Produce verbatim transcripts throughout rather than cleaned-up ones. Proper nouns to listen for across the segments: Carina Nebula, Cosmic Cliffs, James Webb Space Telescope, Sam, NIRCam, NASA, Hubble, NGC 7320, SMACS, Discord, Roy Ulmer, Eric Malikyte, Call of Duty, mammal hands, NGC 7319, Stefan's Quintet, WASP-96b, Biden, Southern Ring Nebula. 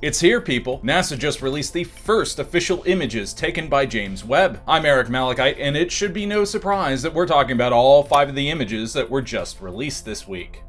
It's here, people. NASA just released the first official images taken by James Webb. I'm Eric Malikyte, and it should be no surprise that we're talking about all five of the images that were just released this week.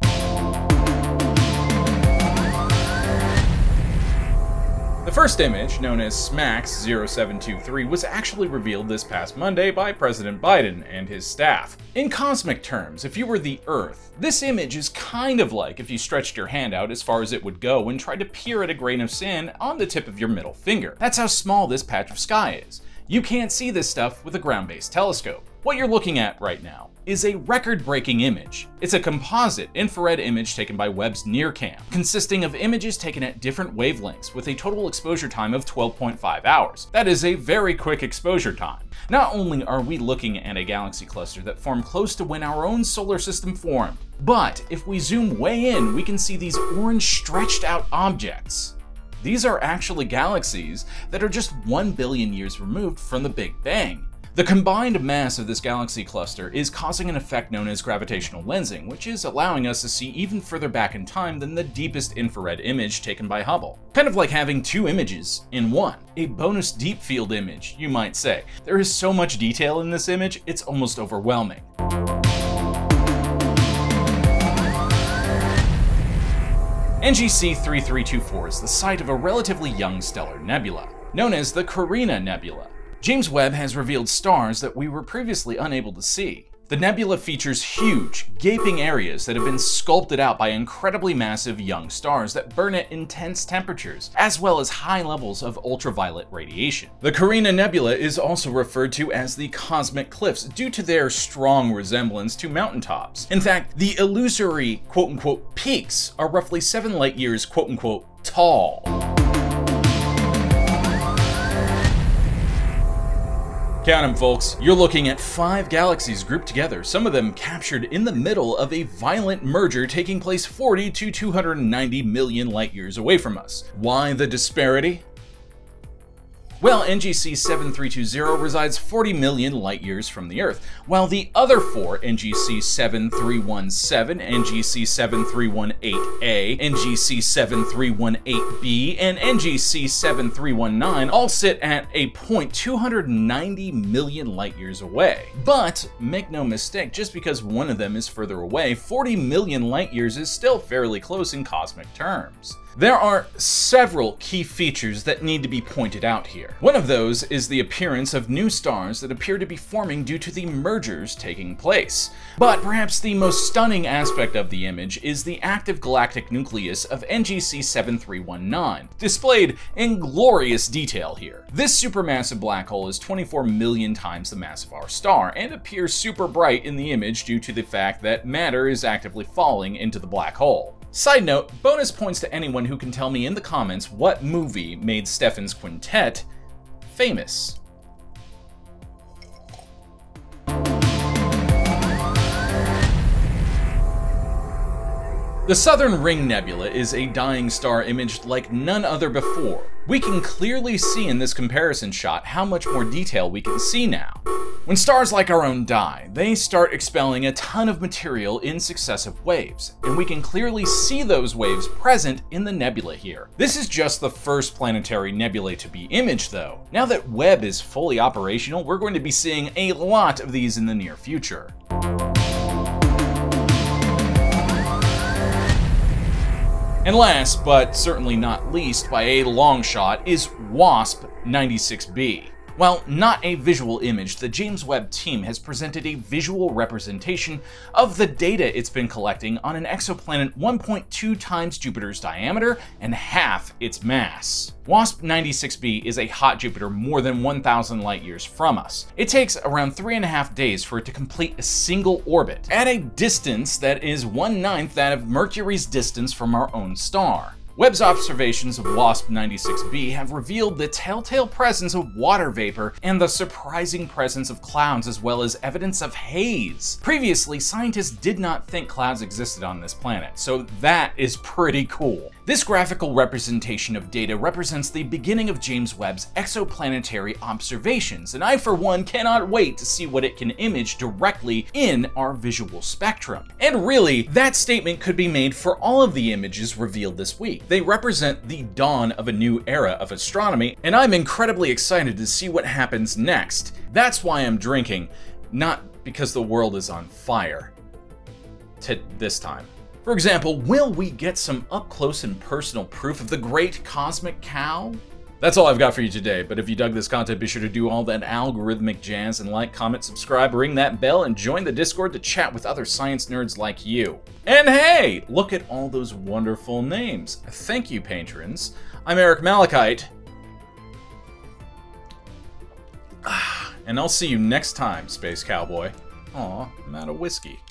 The first image, known as SMACS zero seven two three, was actually revealed this past Monday by President Biden and his staff. In cosmic terms, if you were the Earth, this image is kind of like if you stretched your hand out as far as it would go and tried to peer at a grain of sand on the tip of your middle finger. That's how small this patch of sky is. You can't see this stuff with a ground-based telescope. What you're looking at right now is a record-breaking image. It's a composite infrared image taken by Webb's NIRCam, consisting of images taken at different wavelengths with a total exposure time of twelve point five hours. That is a very quick exposure time. Not only are we looking at a galaxy cluster that formed close to when our own solar system formed, but if we zoom way in, we can see these orange stretched-out objects. These are actually galaxies that are just one billion years removed from the Big Bang. The combined mass of this galaxy cluster is causing an effect known as gravitational lensing, which is allowing us to see even further back in time than the deepest infrared image taken by Hubble. Kind of like having two images in one. A bonus deep field image, you might say. There is so much detail in this image, it's almost overwhelming. N G C three three two four is the site of a relatively young stellar nebula, known as the Carina Nebula. James Webb has revealed stars that we were previously unable to see. The nebula features huge, gaping areas that have been sculpted out by incredibly massive young stars that burn at intense temperatures, as well as high levels of ultraviolet radiation. The Carina Nebula is also referred to as the Cosmic Cliffs due to their strong resemblance to mountaintops. In fact, the illusory quote-unquote peaks are roughly seven light years quote-unquote tall. Count 'em, folks. You're looking at five galaxies grouped together, some of them captured in the middle of a violent merger taking place forty to two hundred ninety million light years away from us. Why the disparity? Well, N G C seven three two zero resides forty million light years from the Earth, while the other four, N G C seven three one seven, N G C seven three one eight A, N G C seven three one eight B, and N G C seven three one nine, all sit at a point two hundred ninety million light years away. But make no mistake, just because one of them is further away, forty million light years is still fairly close in cosmic terms. There are several key features that need to be pointed out here. One of those is the appearance of new stars that appear to be forming due to the mergers taking place. But perhaps the most stunning aspect of the image is the active galactic nucleus of N G C seven three one nine, displayed in glorious detail here. This supermassive black hole is twenty-four million times the mass of our star and appears super bright in the image due to the fact that matter is actively falling into the black hole. Side note, bonus points to anyone who can tell me in the comments what movie made Stefan's Quintet famous. The Southern Ring Nebula is a dying star imaged like none other before. We can clearly see in this comparison shot how much more detail we can see now. When stars like our own die, they start expelling a ton of material in successive waves, and we can clearly see those waves present in the nebula here. This is just the first planetary nebula to be imaged though. Now that Webb is fully operational, we're going to be seeing a lot of these in the near future. And last, but certainly not least by a long shot, is WASP ninety-six b. While not a visual image, the James Webb team has presented a visual representation of the data it's been collecting on an exoplanet one point two times Jupiter's diameter and half its mass. WASP ninety-six b is a hot Jupiter more than one thousand light years from us. It takes around three and a half days for it to complete a single orbit at a distance that is one ninth that of Mercury's distance from our own star. Webb's observations of WASP ninety-six b have revealed the telltale presence of water vapor and the surprising presence of clouds, as well as evidence of haze. Previously, scientists did not think clouds existed on this planet, so that is pretty cool. This graphical representation of data represents the beginning of James Webb's exoplanetary observations, and I, for one, cannot wait to see what it can image directly in our visual spectrum. And really, that statement could be made for all of the images revealed this week. They represent the dawn of a new era of astronomy, and I'm incredibly excited to see what happens next. That's why I'm drinking, not because the world is on fire. To this time. For example, will we get some up-close and personal proof of the great cosmic cow? That's all I've got for you today, but if you dug this content, be sure to do all that algorithmic jazz and like, comment, subscribe, ring that bell, and join the Discord to chat with other science nerds like you. And hey, look at all those wonderful names. Thank you, patrons. I'm Eric Malikyte, and I'll see you next time, Space Cowboy. Aw, I'm out of whiskey.